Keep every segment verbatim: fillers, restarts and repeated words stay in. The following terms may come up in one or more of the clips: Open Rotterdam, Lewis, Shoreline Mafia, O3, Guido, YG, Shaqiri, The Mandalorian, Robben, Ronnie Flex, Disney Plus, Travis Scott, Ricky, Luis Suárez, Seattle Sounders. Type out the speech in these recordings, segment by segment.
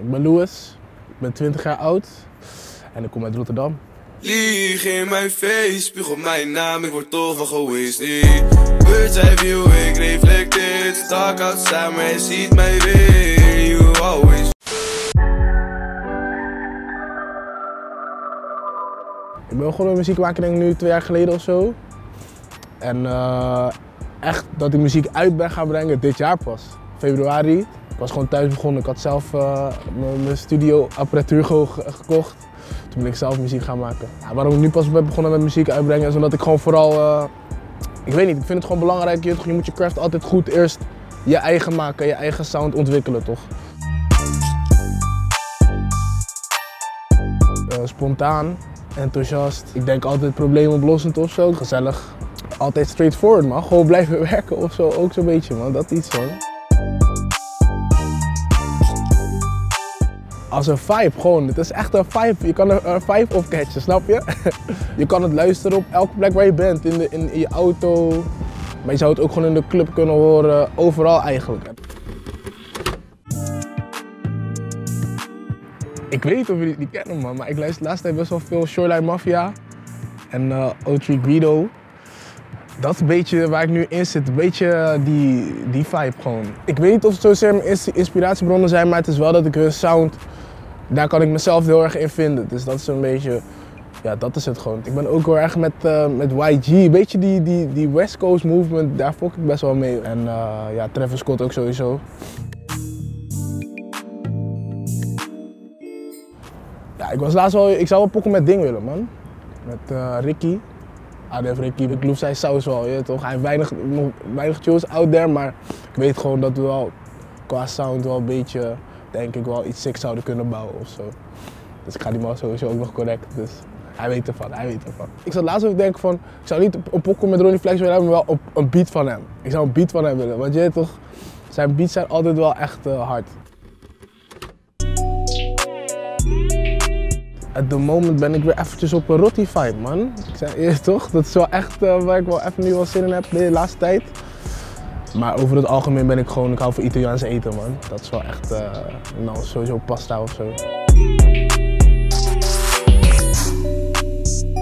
Ik ben Lewis, ik ben twintig jaar oud en ik kom uit Rotterdam. Lieg in mijn face, spuug op mijn naam, ik word toch wel gewistie. Birds eye view, ik reflecteer, stak out samen en ziet mij weer. You always. Ik ben begonnen met muziek maken denk ik nu twee jaar geleden of zo. En uh, echt dat ik muziek uit ben gaan brengen dit jaar pas, februari. Ik was gewoon thuis begonnen, ik had zelf uh, mijn studioapparatuur gekocht. Toen ben ik zelf muziek gaan maken. Ja, waarom ik nu pas ben begonnen met muziek uitbrengen is omdat ik gewoon vooral, uh, ik weet niet, ik vind het gewoon belangrijk. Je moet je craft altijd goed eerst je eigen maken, je eigen sound ontwikkelen toch. Uh, spontaan. Enthousiast. Ik denk altijd probleemoplossend of zo. Gezellig. Altijd straightforward man. Gewoon blijven werken of zo. Ook zo'n beetje man. Dat iets man. Als een vibe gewoon. Het is echt een vibe. Je kan er een vibe op catchen, snap je? Je kan het luisteren op elke plek waar je bent. In, de, in, in je auto. Maar je zou het ook gewoon in de club kunnen horen. Overal eigenlijk. Ik weet niet of jullie het niet kennen, man, maar ik luister de laatste tijd best wel veel Shoreline Mafia en uh, O drie Guido. Dat is een beetje waar ik nu in zit, een beetje die, die vibe gewoon. Ik weet niet of het zozeer mijn inspiratiebronnen zijn, maar het is wel dat ik hun sound, daar kan ik mezelf heel erg in vinden. Dus dat is een beetje, ja dat is het gewoon. Ik ben ook heel erg met, uh, met Y G, een beetje die, die, die West Coast movement, daar fok ik best wel mee. En uh, ja, Travis Scott ook sowieso. Ja, ik was laatst wel, ik zou wel pokken met Ding willen, man. Met uh, Ricky. A D F Ricky, ik loef zijn saus wel, je toch? Hij heeft weinig, nog, weinig tunes out there, maar ik weet gewoon dat we wel qua sound wel een beetje, denk ik wel, iets sick zouden kunnen bouwen ofzo. Dus ik ga die man sowieso ook nog correcten, dus hij weet ervan, hij weet ervan. Ik zat laatst ook te denken van, ik zou niet een pokken met Ronnie Flex willen hebben, maar wel een beat van hem. Ik zou een beat van hem willen, want je toch, zijn beats zijn altijd wel echt uh, hard. At the moment ben ik weer eventjes op een rotty vibe, man. Ik zei eerst toch, dat is wel echt uh, waar ik wel even nu wel zin in heb de laatste tijd. Maar over het algemeen ben ik gewoon, ik hou van Italiaans eten, man. Dat is wel echt, uh, nou sowieso pasta of zo.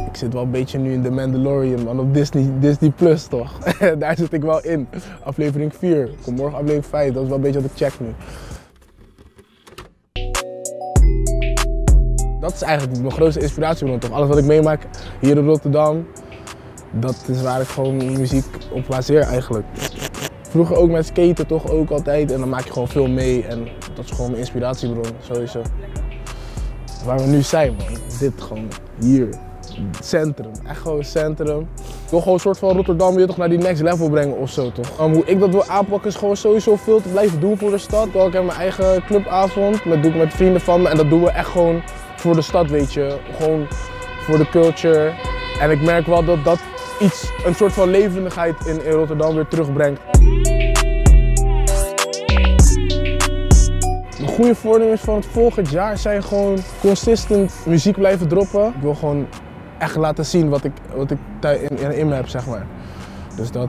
Ik zit wel een beetje nu in The Mandalorian, man, op Disney, Disney Plus toch. Daar zit ik wel in. Aflevering vier, kom morgen aflevering vijf, dat is wel een beetje wat ik check nu. Dat is eigenlijk mijn grootste inspiratiebron toch. Alles wat ik meemaak hier in Rotterdam, dat is waar ik gewoon muziek op baseer eigenlijk. Vroeger ook met skaten toch ook altijd en dan maak je gewoon veel mee en dat is gewoon mijn inspiratiebron sowieso. Waar we nu zijn man, dit gewoon hier, centrum, echt gewoon centrum. Ik wil gewoon een soort van Rotterdam weer toch naar die next level brengen ofzo toch. Um, hoe ik dat wil aanpakken is gewoon sowieso veel te blijven doen voor de stad. Ik heb mijn eigen clubavond, dat doe ik met vrienden van me en dat doen we echt gewoon voor de stad, weet je, gewoon voor de culture. En ik merk wel dat dat iets, een soort van levendigheid in, in Rotterdam weer terugbrengt. De goede voornemens van het volgend jaar zijn gewoon consistent muziek blijven droppen. Ik wil gewoon echt laten zien wat ik, wat ik in, in, in me heb, zeg maar. Dus dat.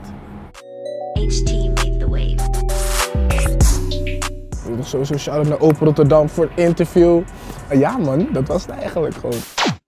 Sowieso shout-out naar Open Rotterdam voor het interview. Ja man, dat was het eigenlijk gewoon.